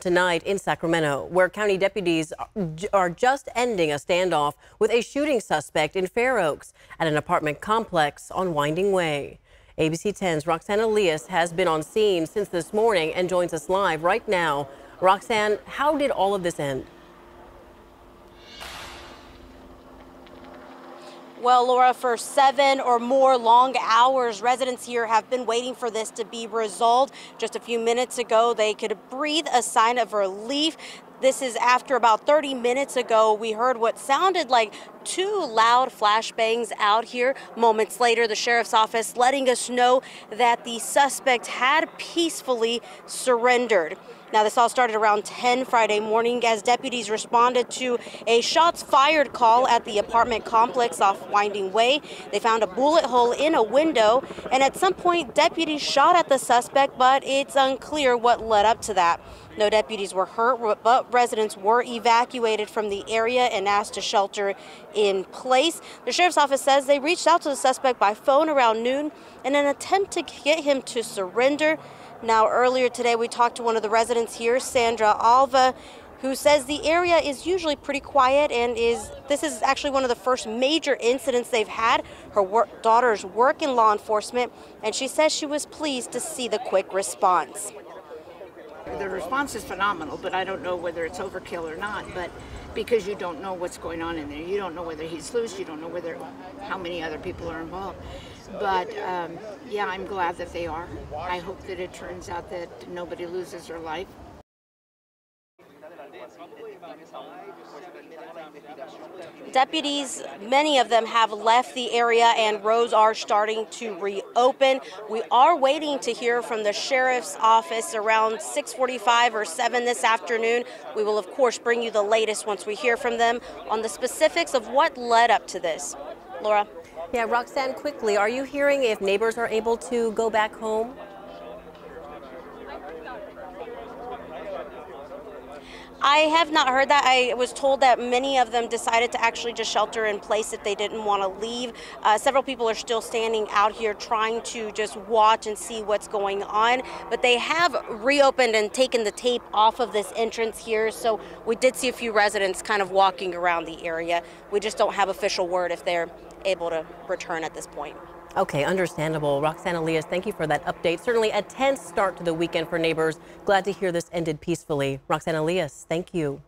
Tonight in Sacramento, where county deputies are just ending a standoff with a shooting suspect in Fair Oaks at an apartment complex on Winding Way. ABC 10's Roxanne Elias has been on scene since this morning and joins us live right now. Roxanne, how did all of this end? Well, Laura, for 7 or more long hours, residents here have been waiting for this to be resolved. Just a few minutes ago, they could breathe a sigh of relief. This is after about 30 minutes ago, we heard what sounded like two loud flashbangs out here. Moments later, the sheriff's office letting us know that the suspect had peacefully surrendered. Now, this all started around 10 Friday morning as deputies responded to a shots fired call at the apartment complex off Winding Way. They found a bullet hole in a window, and at some point, deputies shot at the suspect, but it's unclear what led up to that. No deputies were hurt, but residents were evacuated from the area and asked to shelter in place. The sheriff's office says they reached out to the suspect by phone around noon in an attempt to get him to surrender. Now, earlier today, we talked to one of the residents here, Sandra Alva, who says the area is usually pretty quiet and this is actually one of the first major incidents they've had. Her daughters work in law enforcement, and she says she was pleased to see the quick response. The response is phenomenal, but I don't know whether it's overkill or not, but because you don't know what's going on in there. You don't know whether he's loose, you don't know whether how many other people are involved. But yeah, I'm glad that they are. I hope that it turns out that nobody loses their life. Deputies, many of them have left the area and roads are starting to reopen. We are waiting to hear from the sheriff's office around 6:45 or 7 this afternoon. We will, of course, bring you the latest once we hear from them on the specifics of what led up to this. Laura? Yeah, Roxanne, quickly, are you hearing if neighbors are able to go back home? I have not heard that. I was told that many of them decided to actually just shelter in place if they didn't want to leave. Several people are still standing out here trying to just watch and see what's going on, but they have reopened and taken the tape off of this entrance here, so we did see a few residents kind of walking around the area. We just don't have official word if they're able to return at this point. Okay, understandable. Roxanne Elias, thank you for that update. Certainly a tense start to the weekend for neighbors. Glad to hear this ended peacefully. Roxanne Elias, thank you.